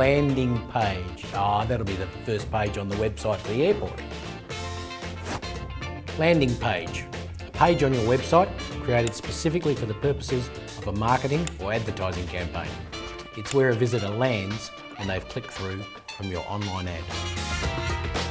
landing page. Ah, that'll be the first page on the website for the airport. Landing page. A page on your website created specifically for the purposes of a marketing or advertising campaign. It's where a visitor lands and they've clicked through from your online ad.